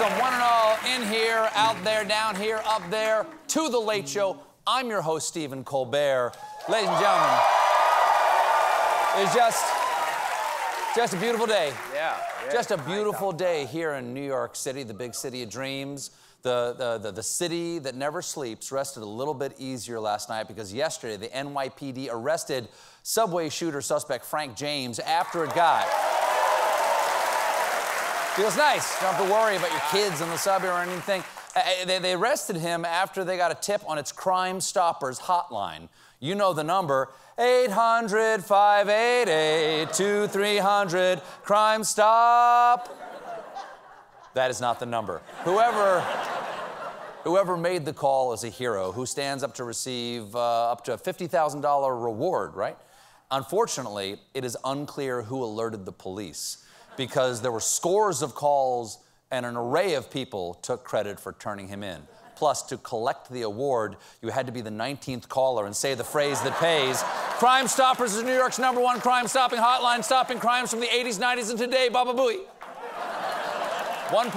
Welcome, one and all, in here, out there, down here, up there, to The Late Show. I'm your host, Stephen Colbert. Ladies and gentlemen, it's just a beautiful day. Yeah. Just a beautiful day here in New York City, the big city of dreams. The city that never sleeps rested a little bit easier last night because yesterday the NYPD arrested subway shooter suspect Frank James after it got. Feels nice. Don't have to worry about your kids in the subway or anything. They arrested him after they got a tip on its Crime Stoppers hotline. You know the number, 800-588-2300, Crime Stop. That is not the number. Whoever made the call is a hero who stands up to receive up to a $50,000 reward, right? Unfortunately, it is unclear who alerted the police because there were scores of calls and an array of people took credit for turning him in. Plus, to collect the award, you had to be the 19th caller and say the phrase that pays. Crime Stoppers is New York's #1 crime-stopping hotline, stopping crimes from the 80s, 90s, and today, Baba Booey. One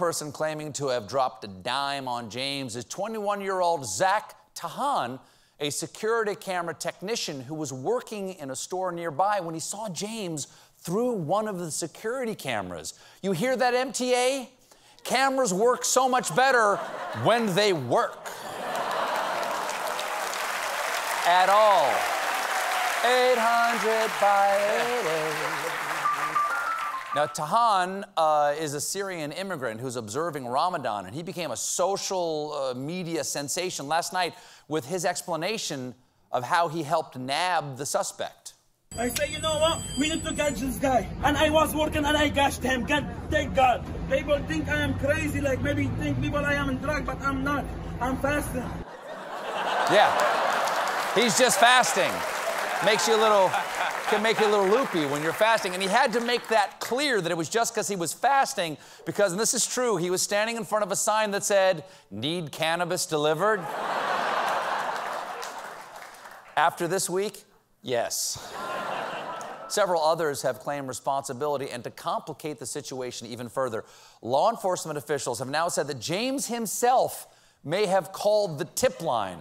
person claiming to have dropped a dime on James is 21-year-old Zach Tahan, a security camera technician who was working in a store nearby when he saw James through one of the security cameras. You hear that, MTA? Cameras work so much better when they work. At all. 800-588. Now, Tahan is a Syrian immigrant who's observing Ramadan, and he became a social media sensation last night with his explanation of how he helped nab the suspect. I say, you know what? We need to catch this guy. And I was working and I gashed him. God, thank God. People think I am crazy, like maybe think people I am in drug, but I'm not. I'm fasting. Yeah. He's just fasting. Can make you a little loopy when you're fasting. And he had to make that clear that it was just because he was fasting because, and this is true, he was standing in front of a sign that said, "Need cannabis delivered?" After this week, yes. Several others have claimed responsibility, and to complicate the situation even further, law enforcement officials have now said that James himself may have called the tip line.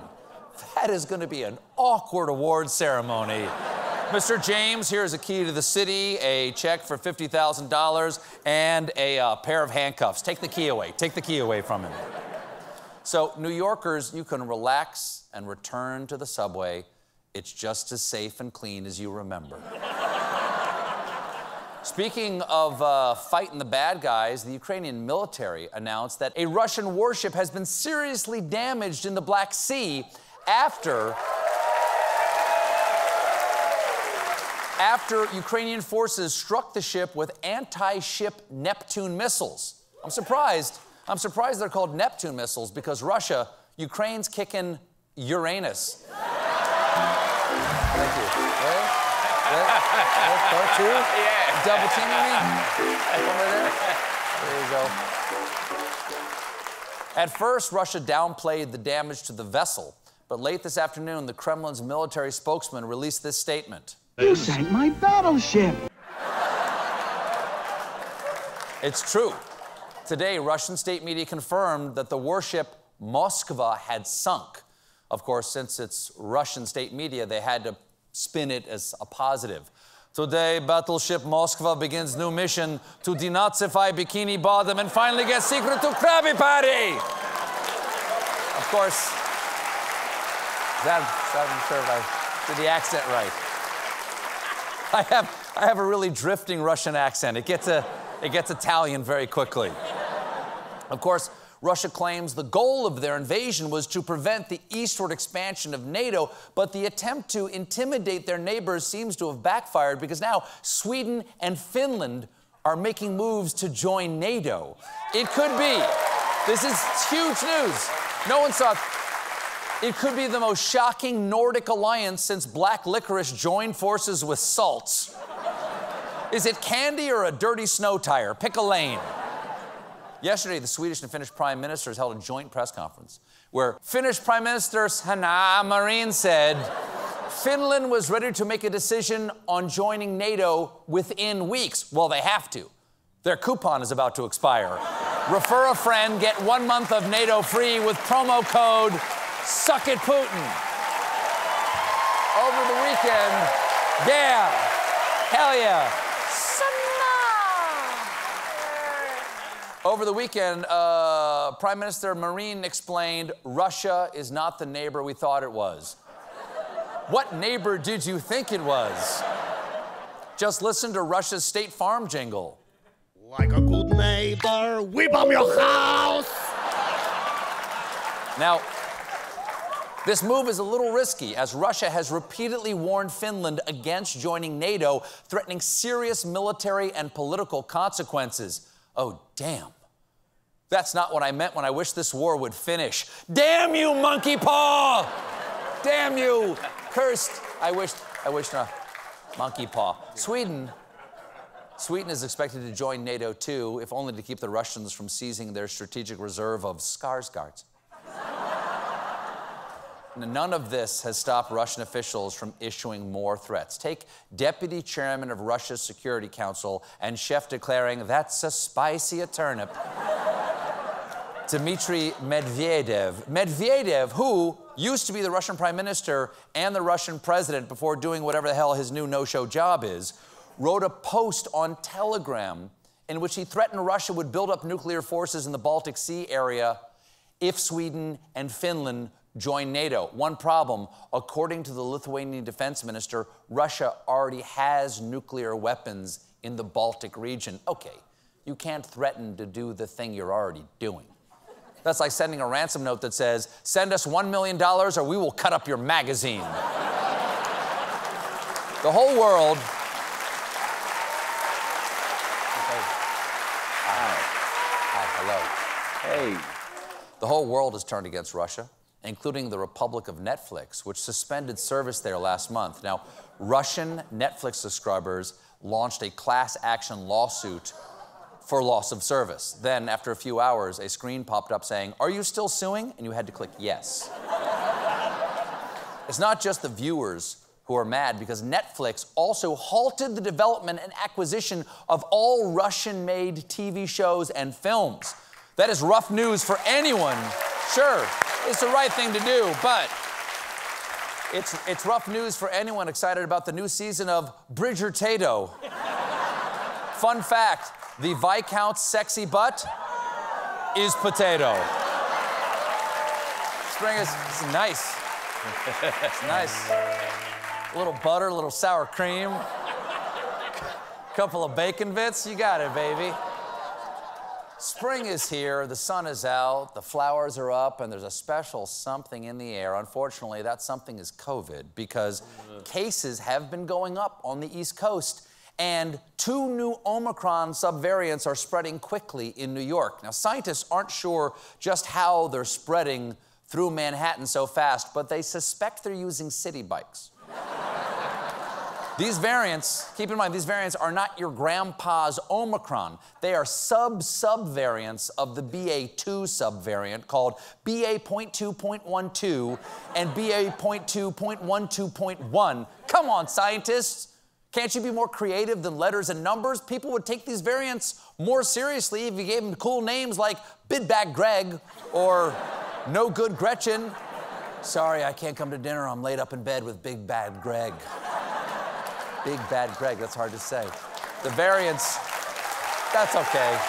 That is going to be an awkward award ceremony. Mr. James, here's a key to the city, a check for $50,000, and a pair of handcuffs. Take the key away. Take the key away from him. So, New Yorkers, you can relax and return to the subway. It's just as safe and clean as you remember. Speaking of fighting the bad guys, the Ukrainian military announced that a Russian warship has been seriously damaged in the Black Sea after Ukrainian forces struck the ship with anti-ship Neptune missiles. I'm surprised they're called Neptune missiles because Russia, Ukraine's kicking Uranus. Thank you. There, two? Yeah. Double teaming me? Over there? There you go. At first, Russia downplayed the damage to the vessel, but late this afternoon, the Kremlin's military spokesman released this statement. You sank my battleship. It's true. Today, Russian state media confirmed that the warship Moskva had sunk. Of course, since it's Russian state media, they had to spin it as a positive. Today, battleship Moskva begins new mission to denazify Bikini Bottom and finally get secret to Krabby Patty! Of course, I'm sure I did the accent right. I have a really drifting Russian accent. It gets Italian very quickly. Of course, Russia claims the goal of their invasion was to prevent the eastward expansion of NATO, but the attempt to intimidate their neighbors seems to have backfired because now Sweden and Finland are making moves to join NATO. It could be. This is huge news. No one saw it. It could be the most shocking Nordic alliance since black licorice joined forces with salts. Is it candy or a dirty snow tire? Pick a lane. Yesterday, the Swedish and Finnish prime ministers held a joint press conference where Finnish Prime Minister Sanna Marin said Finland was ready to make a decision on joining NATO within weeks. Well, they have to. Their coupon is about to expire. Refer a friend, get 1 month of NATO free with promo code SuckItPutin. Over the weekend, yeah, hell yeah. Over the weekend, Prime Minister Marin explained, Russia is not the neighbor we thought it was. What neighbor did you think it was? Just listen to Russia's State Farm jingle. Like a good neighbor, we bomb your house! Now, this move is a little risky, as Russia has repeatedly warned Finland against joining NATO, threatening serious military and political consequences. Oh, damn. That's not what I meant when I wish this war would finish. Damn you, monkey paw! Damn you, cursed. I wished not. Monkey paw. Sweden is expected to join NATO too, if only to keep the Russians from seizing their strategic reserve of Skarsgård. None of this has stopped Russian officials from issuing more threats. Take Deputy Chairman of Russia's Security Council and chef declaring, that's a spicy turnip. Dmitry Medvedev. Medvedev, who used to be the Russian Prime Minister and the Russian President before doing whatever the hell his new no-show job is, wrote a post on Telegram in which he threatened Russia would build up nuclear forces in the Baltic Sea area if Sweden and Finland join NATO. One problem, according to the Lithuanian defense minister, Russia already has nuclear weapons in the Baltic region. Okay, you can't threaten to do the thing you're already doing. That's like sending a ransom note that says, send us $1 million or we will cut up your magazine. The whole world... Hi, hello. Hey. The whole world has turned against Russia, including the Republic of Netflix, which suspended service there last month. Now, Russian Netflix subscribers launched a class action lawsuit for loss of service. Then, after a few hours, a screen popped up saying, are you still suing? And you had to click yes. It's not just the viewers who are mad, because Netflix also halted the development and acquisition of all Russian-made TV shows and films. That is rough news for anyone, sure. It's the right thing to do, but it's rough news for anyone excited about the new season of Bridgertato. Fun fact, the Viscount's sexy butt is potato. Spring is nice. It's nice. A little butter, a little sour cream, a couple of bacon bits, you got it, baby. Spring is here, the sun is out, the flowers are up, and there's a special something in the air. Unfortunately, that something is COVID, because cases have been going up on the East Coast, and 2 new Omicron subvariants are spreading quickly in New York. Now, scientists aren't sure just how they're spreading through Manhattan so fast, but they suspect they're using city bikes. These variants, keep in mind, these variants are not your grandpa's Omicron. They are sub-subvariants of the BA.2 subvariant called BA.2.12 and BA.2.12.1. Come on, scientists. Can't you be more creative than letters and numbers? People would take these variants more seriously if you gave them cool names like Bidbag Greg or No Good Gretchen. Sorry, I can't come to dinner. I'm laid up in bed with Big Bad Greg. Big Bad Greg, that's hard to say. The variants, that's okay.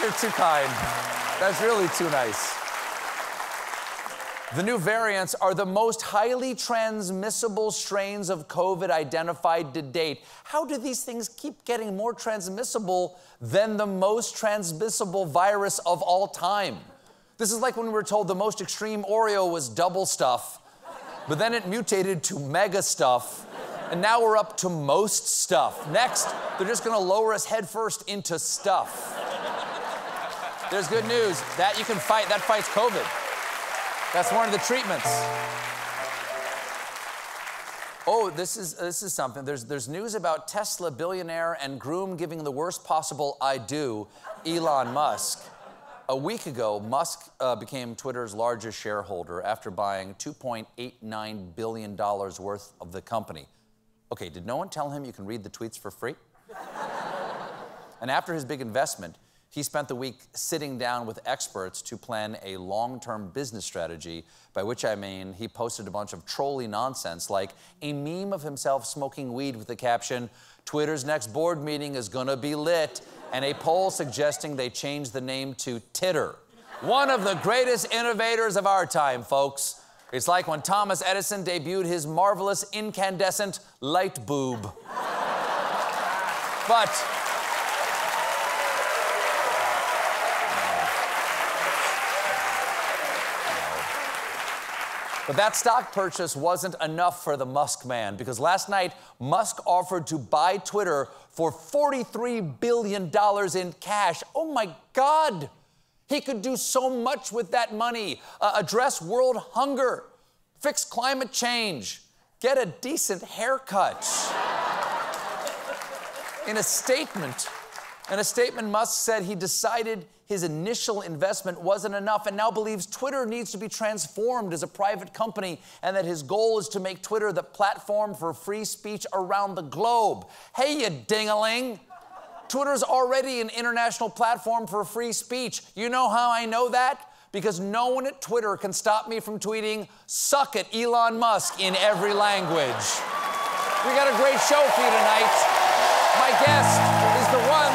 You're too kind. That's really too nice. The new variants are the most highly transmissible strains of COVID identified to date. How do these things keep getting more transmissible than the most transmissible virus of all time? This is like when we were told the most extreme Oreo was double stuff, but then it mutated to mega stuff. And now we're up to most stuff. Next, they're just gonna lower us headfirst into stuff. There's good news. That you can fight. That fights COVID. That's one of the treatments. Oh, this is something. There's news about Tesla billionaire and groom giving the worst possible I do, Elon Musk. a week ago, Musk became Twitter's largest shareholder after buying $2.89 billion worth of the company. Okay, did no one tell him you can read the tweets for free? And after his big investment, he spent the week sitting down with experts to plan a long-term business strategy, by which I mean he posted a bunch of trolly nonsense, like a meme of himself smoking weed with the caption, "Twitter's next board meeting is gonna be lit," and a poll suggesting they change the name to Titter. One of the greatest innovators of our time, folks. It's like when Thomas Edison debuted his marvelous incandescent light bulb. But... but that stock purchase wasn't enough for the Musk man, because last night, Musk offered to buy Twitter for $43 billion in cash. Oh, my God! He could do so much with that money. Address world hunger, fix climate change, get a decent haircut. In a statement, Musk said he decided his initial investment wasn't enough and now believes Twitter needs to be transformed as a private company and that his goal is to make Twitter the platform for free speech around the globe. Hey, you ding-a-ling! Twitter's already an international platform for free speech. You know how I know that? Because no one at Twitter can stop me from tweeting, "Suck it, Elon Musk," in every language. We got a great show for you tonight. My guest is the one